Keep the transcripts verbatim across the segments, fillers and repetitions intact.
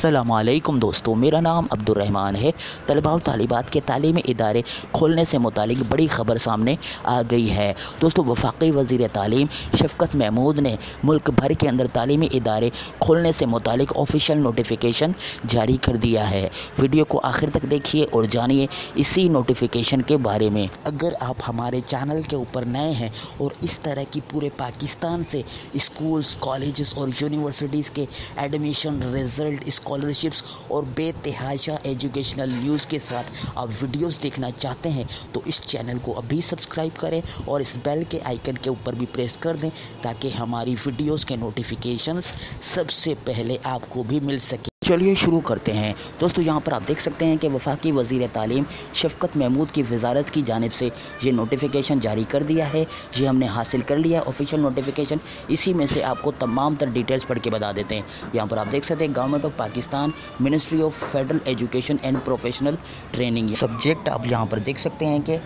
अस्सलाम वालेकुम दोस्तों, मेरा नाम अब्दुर्रहमान है। तलबा और तालिबात के तालीमी इदारे खोलने से मुतालिक बड़ी ख़बर सामने आ गई है। दोस्तों, वफाकी वज़ीर तालीम शफ़क़त महमूद ने मुल्क भर के अंदर तालीमी इदारे खोलने से मुतालिक ऑफिशियल नोटिफिकेशन जारी कर दिया है। वीडियो को आखिर तक देखिए और जानिए इसी नोटिफिकेशन के बारे में। अगर आप हमारे चैनल के ऊपर नए हैं और इस तरह की पूरे पाकिस्तान से स्कूल्स, कॉलेजेस और यूनिवर्सिटीज़ के एडमिशन, रिज़ल्ट, स्कॉलरशिप्स और बेतहाशा एजुकेशनल न्यूज़ के साथ आप वीडियोस देखना चाहते हैं तो इस चैनल को अभी सब्सक्राइब करें और इस बेल के आइकन के ऊपर भी प्रेस कर दें ताकि हमारी वीडियोस के नोटिफिकेशंस सबसे पहले आपको भी मिल सके। चलिए शुरू करते हैं। दोस्तों, यहाँ पर आप देख सकते हैं कि वफाकी वज़ीर तालीम शफ़क़त महमूद की वजारत की जानिब से ये नोटिफिकेशन जारी कर दिया है। ये हमने हासिल कर लिया ऑफिशियल नोटिफिकेशन। इसी में से आपको तमाम तर डिटेल्स पढ़ के बता देते हैं। यहाँ पर आप देख सकते हैं government of Pakistan, ministry of federal education and professional training. Subject आप यहाँ पर देख सकते हैं कि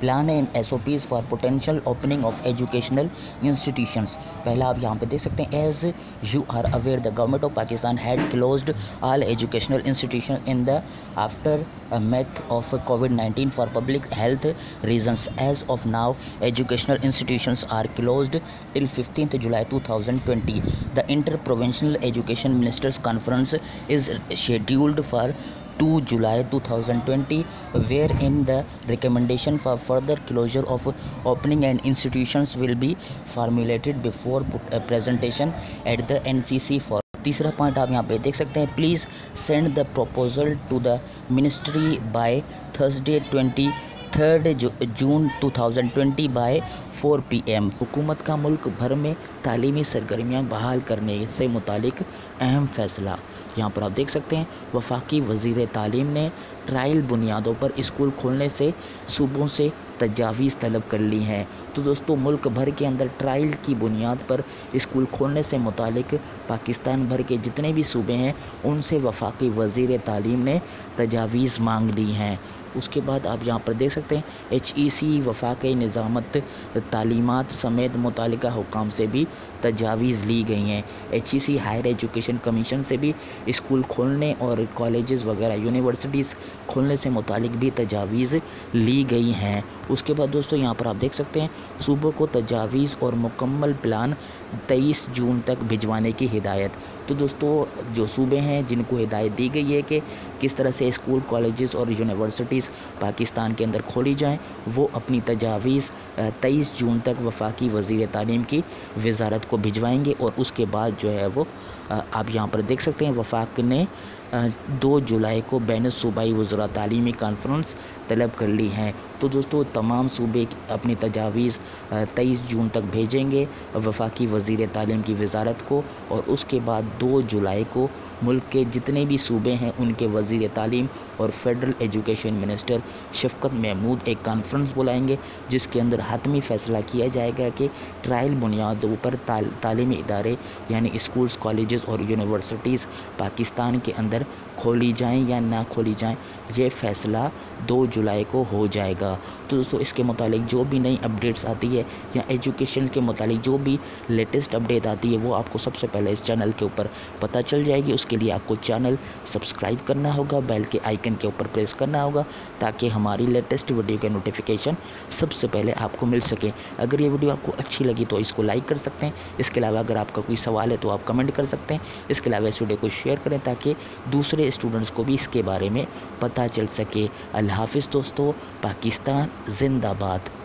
plan and S O Ps for potential opening of educational institutions. पहला आप यहाँ पर देख सकते हैं, as you are aware the government of Pakistan had closed all educational institutions in the aftermath of COVID nineteen for public health reasons. As of now, educational institutions are closed till fifteenth July two thousand twenty. The Interprovincial Education Ministers Conference is scheduled for second July two thousand twenty, wherein the recommendation for further closure of opening and institutions will be formulated before presentation at the N C C for. तीसरा point आप यहाँ पे देख सकते हैं, please send the proposal to the ministry by Thursday twenty third June two thousand twenty by four P M. हुकूमत का मुल्क भर में तालीमी सरगर्मियाँ बहाल करने से मुतालिक अहम फैसला। यहाँ पर आप देख सकते हैं, वफाकी वज़ीर तालीम ने ट्रायल बुनियादों पर स्कूल खोलने से सूबों से तजावीज़ तलब कर ली हैं। तो दोस्तों, मुल्क भर के अंदर ट्रायल की बुनियाद पर स्कूल खोलने से मुतालिक पाकिस्तान भर के जितने भी सूबे हैं उनसे वफाकी वज़ीर तालीम ने तजावीज़ मांग ली हैं। उसके बाद आप यहाँ पर देख सकते हैं, एच ई सी वफाक निज़ामत तालीमात समेत मुतालिका हुकाम से भी तजावीज़ ली गई हैं। H E C higher education commission से भी स्कूल खोलने और कॉलेजेस वगैरह यूनिवर्सिटीज़ खोलने से मुतालिक भी तजावीज़ ली गई हैं। उसके बाद दोस्तों, यहाँ पर आप देख सकते हैं, सूबों को तजावीज़ और मुकम्मल प्लान तेईस जून तक भिजवाने की हिदायत। तो दोस्तों, जो सूबे हैं जिनको हिदायत दी गई है कि किस तरह से स्कूल, कॉलेजेस और यूनिवर्सिटीज़ पाकिस्तान के अंदर खोली जाएं, वो अपनी तजावीज़ तेईस जून तक वफाकी वज़ीर तालीम की वजारत को भिजवाएंगे और उसके बाद जो है वो आप यहाँ पर देख सकते हैं, वफाक ने दो जुलाई को बैन सूबाई वज़रा तालीमी कॉन्फ्रेंस तलब कर ली हैं। तो दोस्तों, तमाम सूबे अपनी तजावीज़ तेईस जून तक भेजेंगे वफाकी वज़ीर तालीम की वजारत को और उसके बाद दो जुलाई को मुल्क के जितने भी सूबे हैं उनके वज़ीर तालीम और federal education minister Shafqat Mahmood एक कॉन्फ्रेंस बुलाएंगे जिसके अंदर हतमी फ़ैसला किया जाएगा कि ट्रायल बुनियादों पर ताल, तालीमी इदारे यानी स्कूल्स, कॉलेजेस और यूनिवर्सिटीज़ पाकिस्तान के अंदर खोली जाएं या ना खोली जाएं। यह फ़ैसला दो जुलाई को हो जाएगा। तो दोस्तों, इसके मुतालिक जो भी नई अपडेट्स आती है या एजुकेशन के मुतालिक जो भी लेटेस्ट अपडेट आती है वो आपको सबसे पहले इस चैनल के ऊपर पता चल जाएगी। उसके लिए आपको चैनल सब्सक्राइब करना होगा, बेल के आइकन के ऊपर प्रेस करना होगा ताकि हमारी लेटेस्ट वीडियो के नोटिफिकेशन सबसे पहले आपको मिल सके। अगर ये वीडियो आपको अच्छी लगी तो इसको लाइक कर सकते हैं। इसके अलावा अगर आपका कोई सवाल है तो आप कमेंट कर सकते हैं। इसके अलावा इस वीडियो को शेयर करें ताकि दूसरे स्टूडेंट्स को भी इसके बारे में पता चल सके। अल्लाह हाफ़िज़ दोस्तों, पाकिस्तान जिंदाबाद।